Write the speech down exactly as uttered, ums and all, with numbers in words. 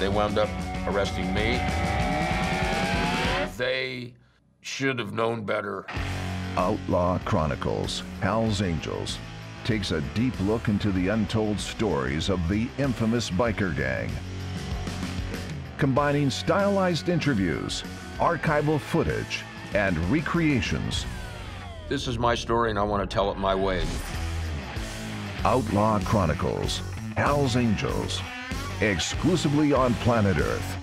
They wound up arresting me. They should have known better. Outlaw Chronicles: Hells Angels takes a deep look into the untold stories of the infamous biker gang. Combining stylized interviews, archival footage, and recreations. This is my story and I want to tell it my way. Outlaw Chronicles: Hells Angels, exclusively on Planet Earth.